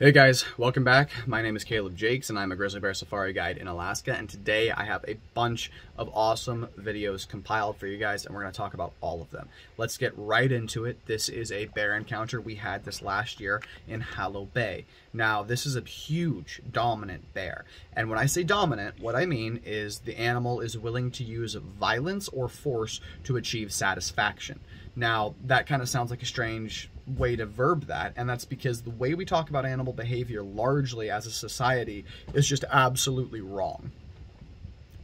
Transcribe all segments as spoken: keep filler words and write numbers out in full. Hey guys, welcome back. My name is Caleb Jacques and I'm a grizzly bear safari guide in Alaska, and today I have a bunch of awesome videos compiled for you guys and we're going to talk about all of them. Let's get right into it. This is a bear encounter. We had this last year in Hallo Bay. Now this is a huge dominant bear, and when I say dominant, what I mean is the animal is willing to use violence or force to achieve satisfaction. Now that kind of sounds like a strange way to verb that, and that's because the way we talk about animal behavior largely as a society is just absolutely wrong.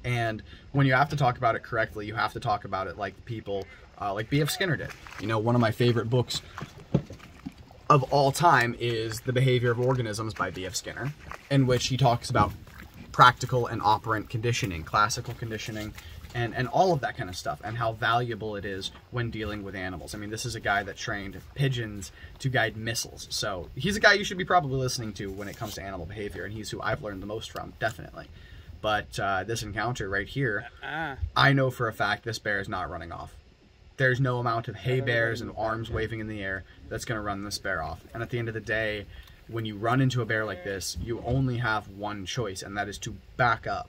And when you have to talk about it correctly, you have to talk about it like people uh, like B F Skinner did. You know, one of my favorite books of all time is The Behavior of Organisms by B F Skinner, in which he talks about practical and operant conditioning, classical conditioning, and, and all of that kind of stuff, and how valuable it is when dealing with animals. I mean, this is a guy that trained pigeons to guide missiles, so he's a guy you should be probably listening to when it comes to animal behavior, and he's who I've learned the most from, definitely. But uh, this encounter right here, uh-uh. I know for a fact this bear is not running off. There's no amount of hay bears and arms waving in the air that's going to run this bear off. And at the end of the day, when you run into a bear like this, you only have one choice, and that is to back up.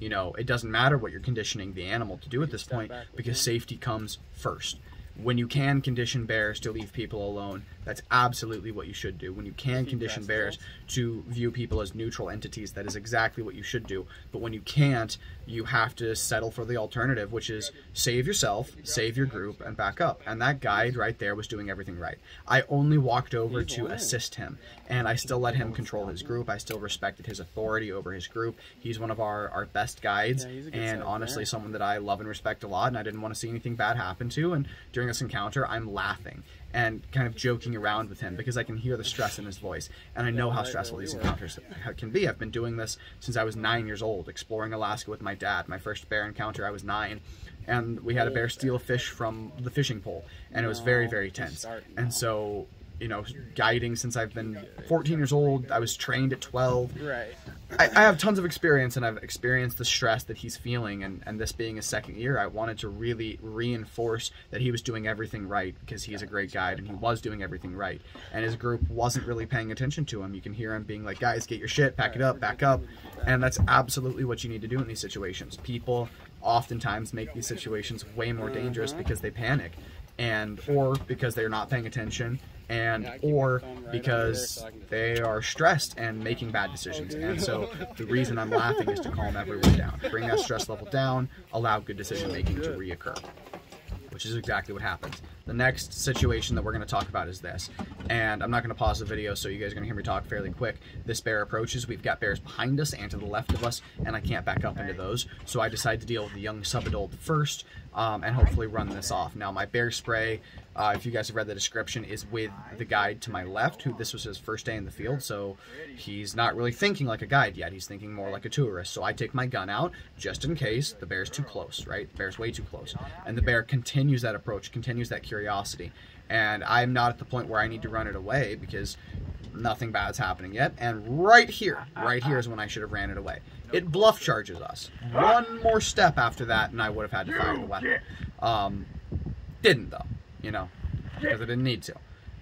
You know, it doesn't matter what you're conditioning the animal to do at this point, because safety comes first. When you can condition bears to leave people alone, that's absolutely what you should do. When you can condition bears to view people as neutral entities, that is exactly what you should do. But when you can't, you have to settle for the alternative, which is save yourself, save your group, and back up. And that guide right there was doing everything right. I only walked over to assist him, and I still let him control his group. I still respected his authority over his group. He's one of our, our best guides, and honestly someone that I love and respect a lot, and I didn't want to see anything bad happen to. And during this encounter, I'm laughing and kind of joking around with him because I can hear the stress in his voice, and I know how stressful these encounters can be. I've been doing this since I was nine years old, exploring Alaska with my dad. My first bear encounter, I was nine, and we had a bear steal fish from the fishing pole, and it was very, very tense. And so, you know, guiding since I've been fourteen years old. I was trained at twelve. Right. I, I have tons of experience, and I've experienced the stress that he's feeling, and, and this being his second year, I wanted to really reinforce that he was doing everything right, because he's a great guide and he was doing everything right. And his group wasn't really paying attention to him. You can hear him being like, guys, get your shit, pack it up, back up. And that's absolutely what you need to do in these situations. People oftentimes make these situations way more dangerous because they panic, and or because they're not paying attention, and or because they are stressed and making bad decisions. And so the reason I'm laughing is to calm everyone down, bring that stress level down, allow good decision making to reoccur, which is exactly what happens. The next situation that we're going to talk about is this, and I'm not going to pause the video, so you guys are going to hear me talk fairly quick. This bear approaches. We've got bears behind us and to the left of us, and I can't back up into those, so I decide to deal with the young subadult first, um, and hopefully run this off. Now my bear spray, uh, if you guys have read the description, is with the guide to my left, who this was his first day in the field, so he's not really thinking like a guide yet. He's thinking more like a tourist. So I take my gun out just in case the bear's too close, right? The bear's way too close, and the bear continues Continues that approach, continues that curiosity, and I'm not at the point where I need to run it away because nothing bad's happening yet. And right here, right here is when I should have ran it away. It bluff charges us. One more step after that, and I would have had to fire the weapon. Um, didn't though, you know, because I didn't need to.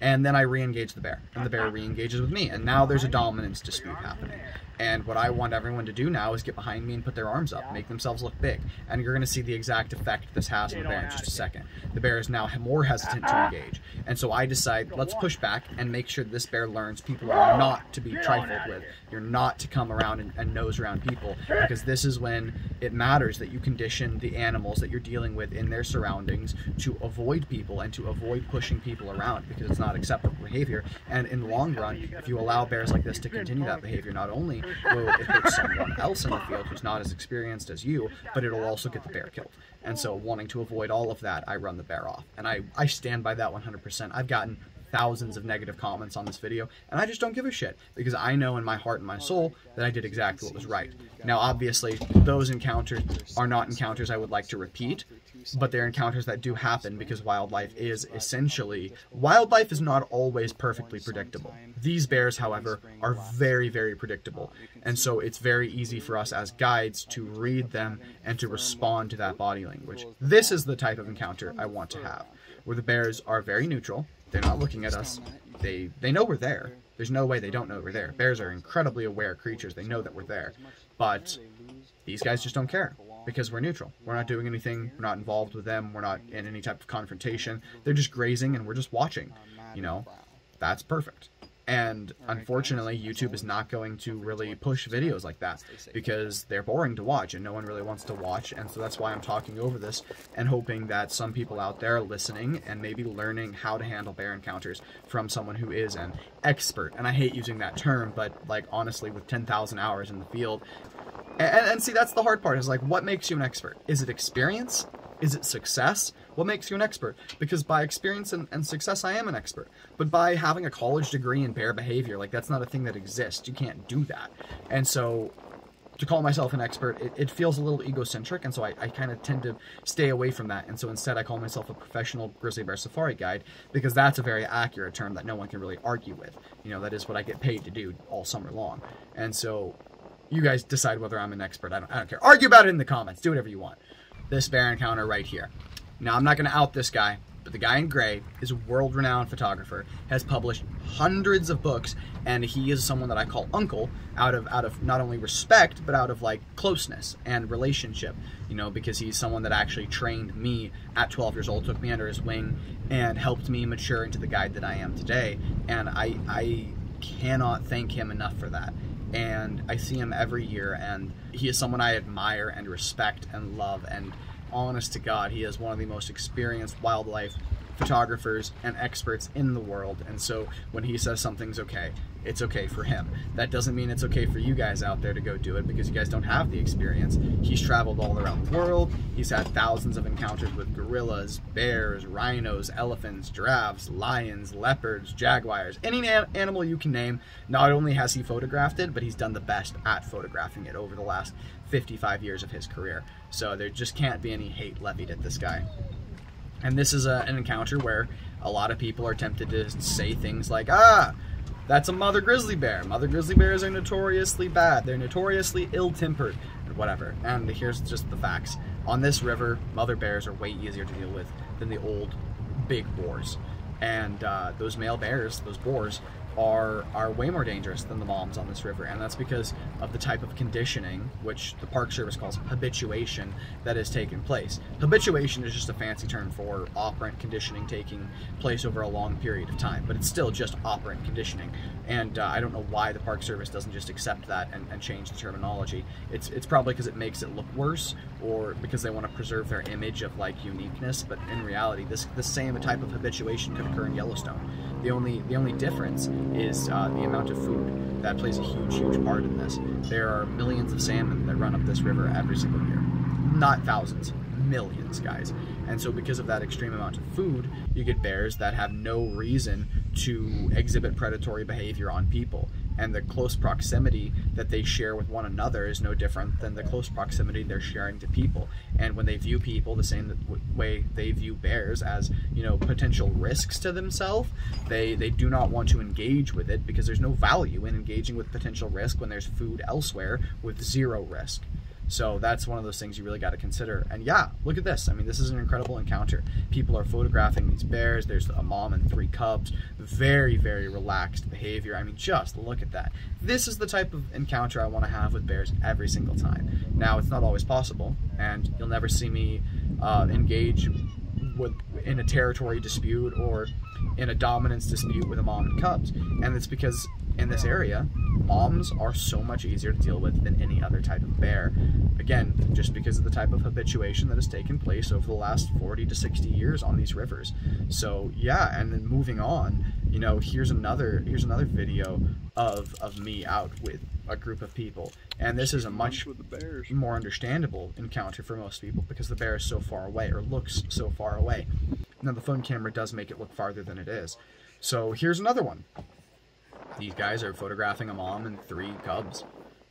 And then I re-engage the bear, and the bear re-engages with me, and now there's a dominance dispute happening. And what I want everyone to do now is get behind me and put their arms up, make themselves look big, and you're going to see the exact effect this has on the bear in just a second. The bear is now more hesitant to engage, and so I decide, let's push back and make sure this bear learns people are not to be trifled with. You're not to come around and, and nose around people, because this is when it matters that you condition the animals that you're dealing with in their surroundings to avoid people and to avoid pushing people around, because it's not acceptable behavior. And in the long run, if you allow bears like this to continue that behavior, not only will it hurt someone else in the field who's not as experienced as you, but it'll also get the bear killed. And so, wanting to avoid all of that, I run the bear off. And I, I stand by that one hundred percent. I've gotten thousands of negative comments on this video, and I just don't give a shit, because I know in my heart and my soul that I did exactly what was right. Now obviously those encounters are not encounters I would like to repeat, but they're encounters that do happen, because wildlife is essentially, wildlife is not always perfectly predictable. These bears, however, are very, very predictable, and so it's very easy for us as guides to read them and to respond to that body language. This is the type of encounter I want to have, where the bears are very neutral. They're not looking at us. They they know we're there. There's no way they don't know we're there. Bears are incredibly aware creatures. They know that we're there. But these guys just don't care because we're neutral. We're not doing anything. We're not involved with them. We're not in any type of confrontation. They're just grazing and we're just watching. You know, that's perfect. And unfortunately, YouTube is not going to really push videos like that because they're boring to watch and no one really wants to watch. And so that's why I'm talking over this and hoping that some people out there are listening and maybe learning how to handle bear encounters from someone who is an expert. And I hate using that term, but like honestly, with ten thousand hours in the field. And, and see, that's the hard part is like, what makes you an expert? Is it experience? Is it success? What makes you an expert? Because by experience and, and success, I am an expert. But by having a college degree in bear behavior, like that's not a thing that exists. You can't do that. And so to call myself an expert, it, it feels a little egocentric. And so I, I kind of tend to stay away from that. And so instead I call myself a professional grizzly bear safari guide because that's a very accurate term that no one can really argue with. You know, that is what I get paid to do all summer long. And so you guys decide whether I'm an expert. I don't, I don't care. Argue about it in the comments. Do whatever you want. This bear encounter right here. Now, I'm not going to out this guy, but the guy in gray is a world-renowned photographer, has published hundreds of books, and he is someone that I call uncle out of out of not only respect, but out of like closeness and relationship, you know, because he's someone that actually trained me at twelve years old, took me under his wing, and helped me mature into the guide that I am today. And I, I cannot thank him enough for that. And I see him every year, and he is someone I admire and respect and love, and honest to God, he is one of the most experienced wildlife photographers and experts in the world. And so when he says something's okay, it's okay for him. That doesn't mean it's okay for you guys out there to go do it because you guys don't have the experience. He's traveled all around the world. He's had thousands of encounters with gorillas, bears, rhinos, elephants, giraffes, lions, leopards, jaguars, any animal you can name. Not only has he photographed it, but he's done the best at photographing it over the last fifty-five years of his career. So there just can't be any hate levied at this guy. And this is a, an encounter where a lot of people are tempted to say things like, ah, that's a mother grizzly bear. Mother grizzly bears are notoriously bad. They're notoriously ill-tempered, or whatever. And here's just the facts. On this river, mother bears are way easier to deal with than the old big boars. And uh, those male bears, those boars, are are way more dangerous than the moms on this river, and that's because of the type of conditioning, which the Park Service calls habituation, that has taken place. Habituation is just a fancy term for operant conditioning taking place over a long period of time, but it's still just operant conditioning. And uh, I don't know why the Park Service doesn't just accept that and, and change the terminology. It's, it's probably because it makes it look worse, or because they want to preserve their image of like uniqueness, but in reality, this the same type of habituation could occur in Yellowstone. The only, the only difference is uh, the amount of food. That plays a huge, huge part in this. There are millions of salmon that run up this river every single year. Not thousands, millions, guys. And so because of that extreme amount of food, you get bears that have no reason to exhibit predatory behavior on people. And the close proximity that they share with one another is no different than the close proximity they're sharing to people. And when they view people the same way they view bears as, you know, potential risks to themselves, they, they do not want to engage with it because there's no value in engaging with potential risk when there's food elsewhere with zero risk. So that's one of those things you really got to consider. And yeah, look at this. I mean, this is an incredible encounter. People are photographing these bears. There's a mom and three cubs. Very, very relaxed behavior. I mean, just look at that. This is the type of encounter I want to have with bears every single time. Now, it's not always possible, and you'll never see me uh, engage with, in a territory dispute or in a dominance dispute with a mom and cubs. And it's because in this area, moms are so much easier to deal with than any other type of bear. Again, just because of the type of habituation that has taken place over the last forty to sixty years on these rivers. So yeah, and then moving on, you know, here's another here's another video of of me out with a group of people, and this is a much more understandable encounter for most people because the bear is so far away, or looks so far away. Now the phone camera does make it look farther than it is. So here's another one. These guys are photographing a mom and three cubs.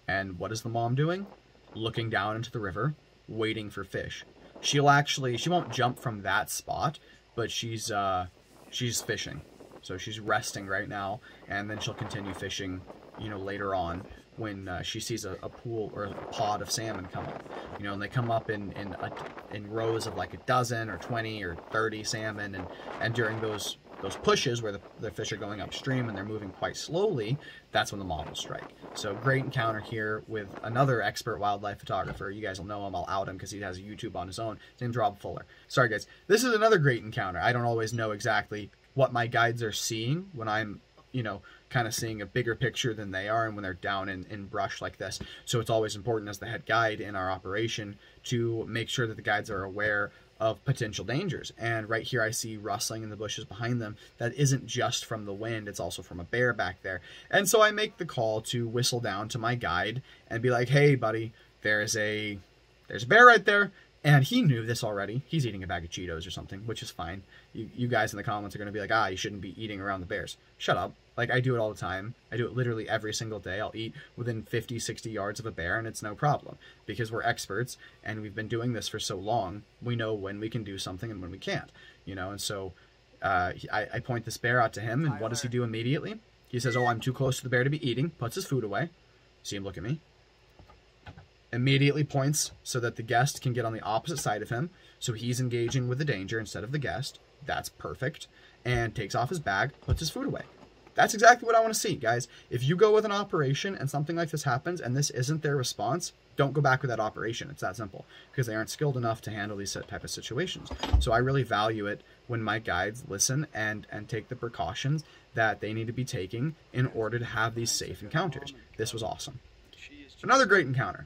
And what is the mom doing? Looking down into the river, waiting for fish. She'll actually, she won't jump from that spot, but she's, uh, she's fishing. So she's resting right now, and then she'll continue fishing, you know, later on when uh, she sees a, a pool or a pod of salmon come up. You know, and they come up in in, a, in rows of like a dozen or twenty or thirty salmon, and, and during those those pushes where the, the fish are going upstream and they're moving quite slowly, that's when the moth will strike. So great encounter here with another expert wildlife photographer. You guys will know him. I'll out him because he has a YouTube on his own. His name's Rob Fuller. Sorry, guys. This is another great encounter. I don't always know exactly what my guides are seeing when I'm, you know, kind of seeing a bigger picture than they are and when they're down in, in brush like this. So it's always important as the head guide in our operation to make sure that the guides are aware of potential dangers. And right here I see rustling in the bushes behind them. That isn't just from the wind, it's also from a bear back there. And so I make the call to whistle down to my guide and be like, hey buddy, there's a there's a bear right there. And he knew this already. He's eating a bag of Cheetos or something, which is fine. You, you guys in the comments are going to be like, ah, you shouldn't be eating around the bears. Shut up. Like, I do it all the time. I do it literally every single day. I'll eat within fifty, sixty yards of a bear, and it's no problem. Because we're experts, and we've been doing this for so long, we know when we can do something and when we can't. You know, and so uh, I, I point this bear out to him, and what does he do immediately? He says, oh, I'm too close to the bear to be eating. Puts his food away. See him look at me. Immediately points so that the guest can get on the opposite side of him. So he's engaging with the danger instead of the guest. That's perfect. And takes off his bag, puts his food away. That's exactly what I want to see, guys. If you go with an operation and something like this happens and this isn't their response, don't go back with that operation. It's that simple, because they aren't skilled enough to handle these type of situations. So I really value it when my guides listen and, and take the precautions that they need to be taking in order to have these safe encounters. This was awesome. Another great encounter.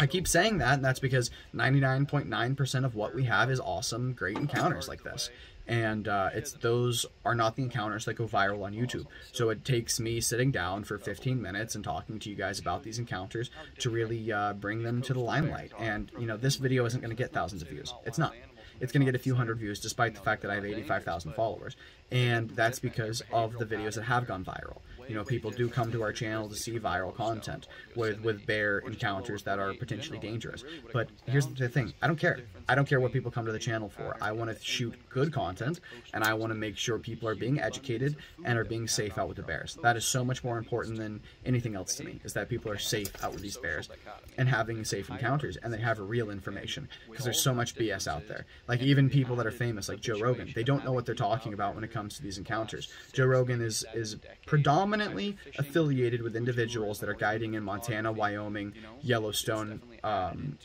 I keep saying that, and that's because ninety-nine point nine percent of what we have is awesome, great encounters like this. And uh, it's those are not the encounters that go viral on YouTube. So it takes me sitting down for fifteen minutes and talking to you guys about these encounters to really uh, bring them to the limelight. And, you know, this video isn't going to get thousands of views. It's not. It's going to get a few hundred views despite the fact that I have eighty-five thousand followers. And that's because of the videos that have gone viral. You know, people do come to our channel to see viral content with, with bear encounters that are potentially dangerous. But here's the thing. I don't care. I don't care what people come to the channel for. I want to shoot good content, and I want to make sure people are being educated and are being safe out with the bears. That is so much more important than anything else to me, is that people are safe out with these bears and having safe encounters, and they have real information, because there's so much B S out there. Like, even people that are famous, like Joe Rogan, they don't know what they're talking about when it comes to these encounters. Joe Rogan is, is predominantly affiliated with individuals that are guiding in Montana, Wyoming, Yellowstone, um,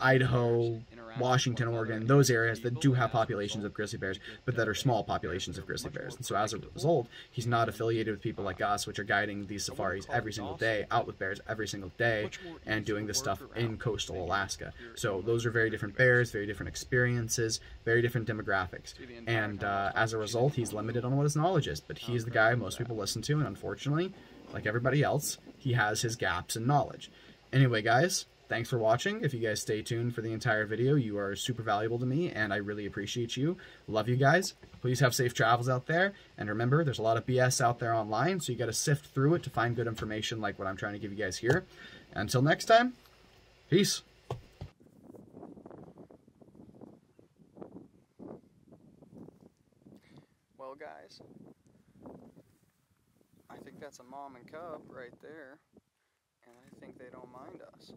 Idaho, Washington, Oregon, those areas that do have populations of grizzly bears, but that are small populations of grizzly bears. And so as a result, he's not affiliated with people like us, which are guiding these safaris every single day, out with bears every single day, and doing this stuff in coastal Alaska. So those are very different bears, very different experiences, very different demographics. And uh, as a result, he's limited on what his knowledge is, but he's the guy most people listen to, and unfortunately, like everybody else, he has his gaps in knowledge. Anyway, guys, thanks for watching. If you guys stay tuned for the entire video, you are super valuable to me, and I really appreciate you. Love you guys. Please have safe travels out there. And remember, there's a lot of B S out there online, so you got to sift through it to find good information like what I'm trying to give you guys here. Until next time, peace. Well, guys, I think that's a mom and cub right there, and I think they don't mind us.